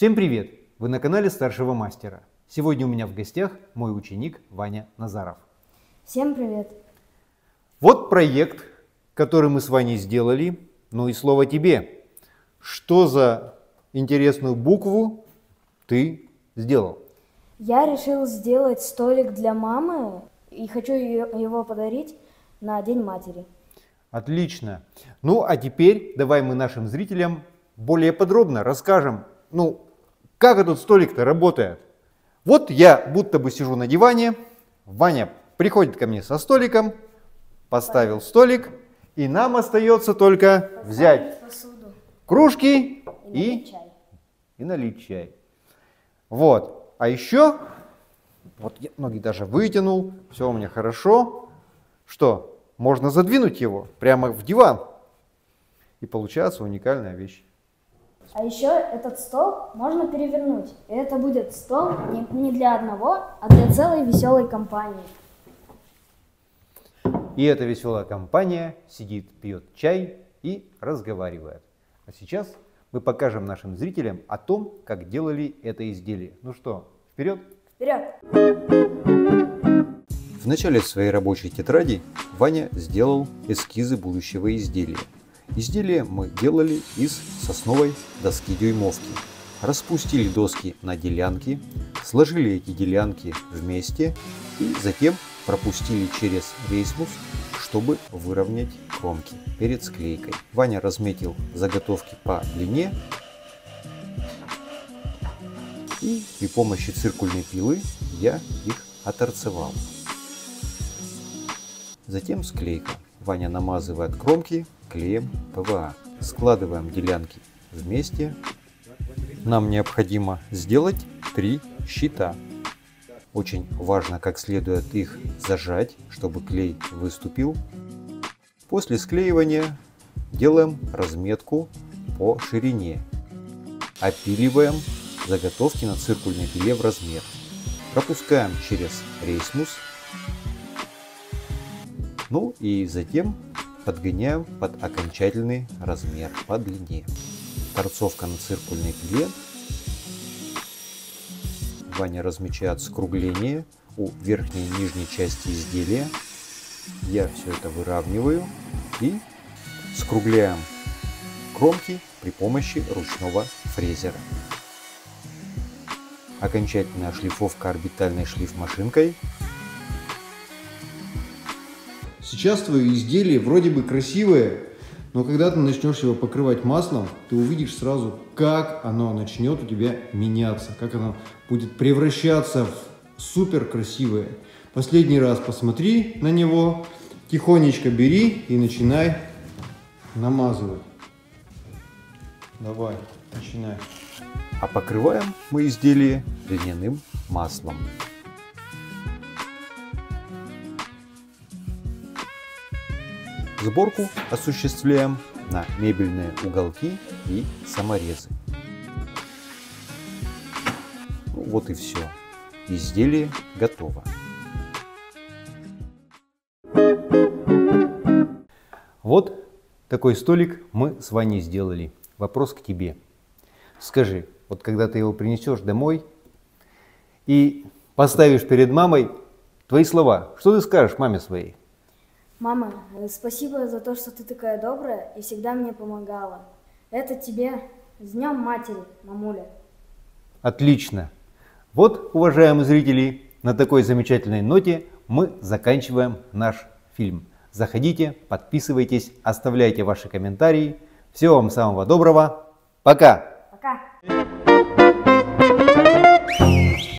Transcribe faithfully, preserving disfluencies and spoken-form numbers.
Всем привет! Вы на канале Старшего Мастера. Сегодня у меня в гостях мой ученик Ваня Назаров. Всем привет! Вот проект, который мы с Ваней сделали. Ну и слово тебе. Что за интересную букву ты сделал? Я решил сделать столик для мамы и хочу ее, его подарить на День Матери. Отлично. Ну а теперь давай мы нашим зрителям более подробно расскажем, ну, как этот столик-то работает. Вот я будто бы сижу на диване, Ваня приходит ко мне со столиком, поставил столик, и нам остается только взять посуду, кружки и, и... Чай. и налить чай. Вот, а еще, вот я ноги даже вытянул, все у меня хорошо. Что, можно задвинуть его прямо в диван, и получается уникальная вещь. А еще этот стол можно перевернуть. И это будет стол не для одного, а для целой веселой компании. И эта веселая компания сидит, пьет чай и разговаривает. А сейчас мы покажем нашим зрителям о том, как делали это изделие. Ну что, вперед? Вперед! В начале своей рабочей тетради Ваня сделал эскизы будущего изделия. Изделие мы делали из сосновой доски дюймовки. Распустили доски на делянки, сложили эти делянки вместе и затем пропустили через рейсмус, чтобы выровнять кромки перед склейкой. Ваня разметил заготовки по длине и при помощи циркульной пилы я их отторцевал. Затем склейка. Ваня намазывает кромки клеем ПВА. Складываем делянки вместе. Нам необходимо сделать три щита. Очень важно как следует их зажать, чтобы клей выступил. После склеивания делаем разметку по ширине. Опиливаем заготовки на циркульной пиле в размер. Пропускаем через рейсмус. Ну и затем подгоняем под окончательный размер по длине. Торцовка на циркульной пиле. Ваня размечает скругление у верхней и нижней части изделия. Я все это выравниваю и скругляем кромки при помощи ручного фрезера. Окончательная шлифовка орбитальной шлифмашинкой. Сейчас твое изделие вроде бы красивое, но когда ты начнешь его покрывать маслом, ты увидишь сразу, как оно начнет у тебя меняться, как оно будет превращаться в супер красивое. Последний раз посмотри на него, тихонечко бери и начинай намазывать. Давай, начинай. А покрываем мы изделие льняным маслом. Сборку осуществляем на мебельные уголки и саморезы. Ну, вот и все. Изделие готово. Вот такой столик мы с Ваней сделали. Вопрос к тебе. Скажи, вот когда ты его принесешь домой и поставишь перед мамой, твои слова, что ты скажешь маме своей? Мама, спасибо за то, что ты такая добрая и всегда мне помогала. Это тебе. С Днем Матери, мамуля. Отлично. Вот, уважаемые зрители, на такой замечательной ноте мы заканчиваем наш фильм. Заходите, подписывайтесь, оставляйте ваши комментарии. Всего вам самого доброго. Пока! Пока!